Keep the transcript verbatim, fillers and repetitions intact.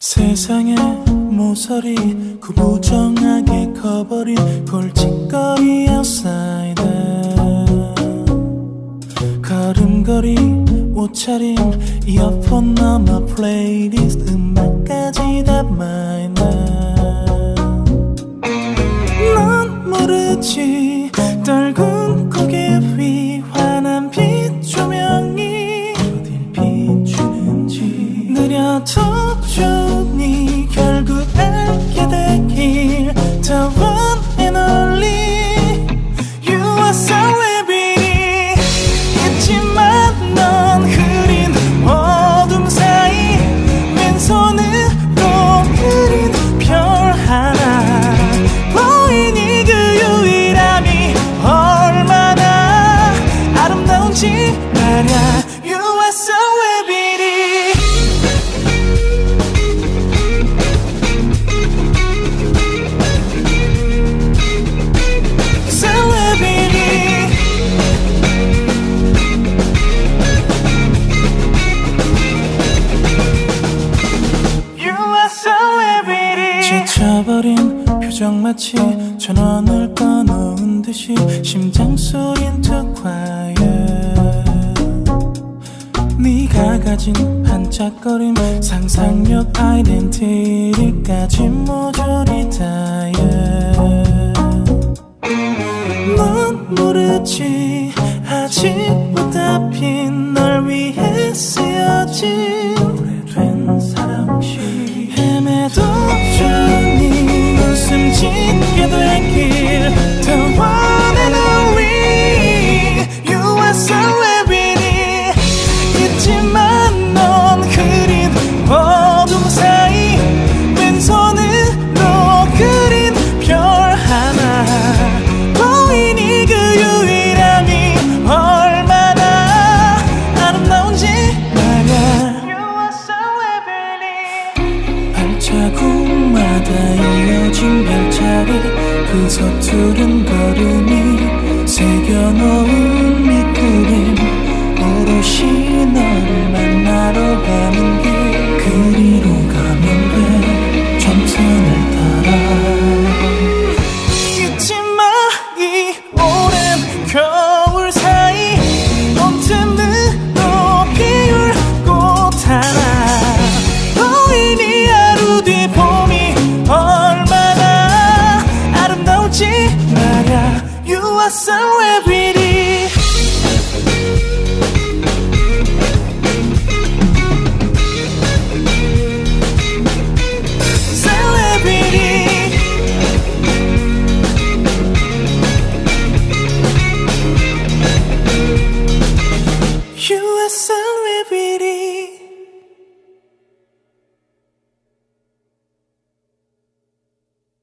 세상에 모서리 구부정하게 커버린 골칫거리 outside 걸음걸이 옷차림 이어폰 넘어 플레이리스트 음악까지 다 my night 넌 모르지 떨군 고개 위 환한 빛 조명이 어딜 비추는지 느려도 좋니 결국 알게 되길 다 one and only You are so 마치 전원을 꺼놓은 듯이 심장 소린 too quiet 네가 가진 반짝거림 상상력 아이덴티티까지 모조리 tired 넌 모르지 아직 못 답인 널 위해 쓰여진 오래된 사랑시 헤매도 좋니 숨 짓게 되길 The one and only You are so everyday 있지만 넌 그린 어둠 사이 왼손으로 그린 별 하나 보이니 그 유일함이 얼마나 아름다운지 말야 You are so everyday 발자국마다 진 별자리 그 서투른 걸음이 새겨놓은 밑그림 오롯이 너를 만나러